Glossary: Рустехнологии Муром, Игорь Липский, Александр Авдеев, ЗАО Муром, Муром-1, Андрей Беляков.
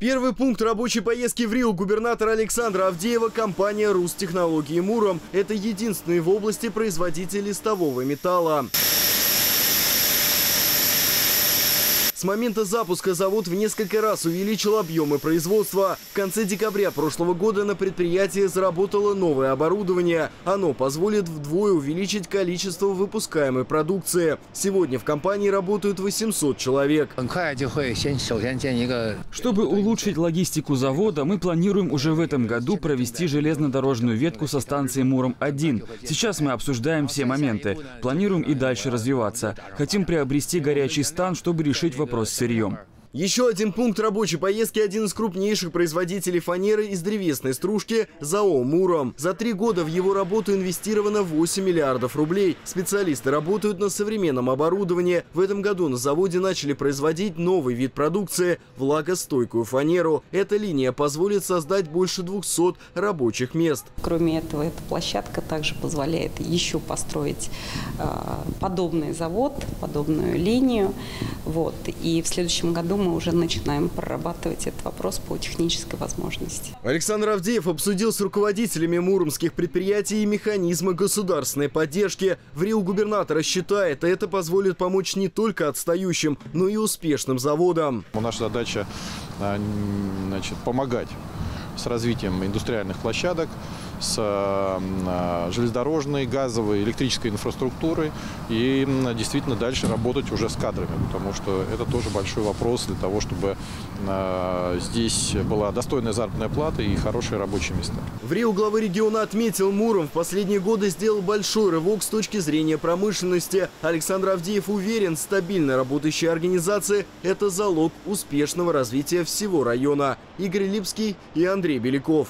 Первый пункт рабочей поездки в Рио губернатора Александра Авдеева — компания «Рустехнологии Муром». Это единственный в области производитель листового металла. С момента запуска завод в несколько раз увеличил объемы производства. В конце декабря прошлого года на предприятии заработало новое оборудование. Оно позволит вдвое увеличить количество выпускаемой продукции. Сегодня в компании работают 800 человек. Чтобы улучшить логистику завода, мы планируем уже в этом году провести железнодорожную ветку со станции Муром-1. Сейчас мы обсуждаем все моменты. Планируем и дальше развиваться. Хотим приобрести горячий стан, чтобы решить вопрос с сырьем. Еще один пункт рабочей поездки — один из крупнейших производителей фанеры из древесной стружки ЗАО «Муром». За 3 года в его работу инвестировано 8 миллиардов рублей. Специалисты работают на современном оборудовании. В этом году на заводе начали производить новый вид продукции – влагостойкую фанеру. Эта линия позволит создать больше 200 рабочих мест. Кроме этого, эта площадка также позволяет еще построить подобный завод, подобную линию. Вот. И в следующем году мы уже начинаем прорабатывать этот вопрос по технической возможности. Александр Авдеев обсудил с руководителями муромских предприятий механизмы государственной поддержки. В Рио губернатора считает, это позволит помочь не только отстающим, но и успешным заводам. Наша задача, значит, помогать с развитием индустриальных площадок, с железнодорожной, газовой, электрической инфраструктурой и действительно дальше работать уже с кадрами, потому что это тоже большой вопрос для того, чтобы здесь была достойная заработная плата и хорошие рабочие места. В Рио главы региона отметил, Муром в последние годы сделал большой рывок с точки зрения промышленности. Александр Авдеев уверен, стабильно работающие организации – это залог успешного развития всего района. Игорь Липский и Андрей Беляков.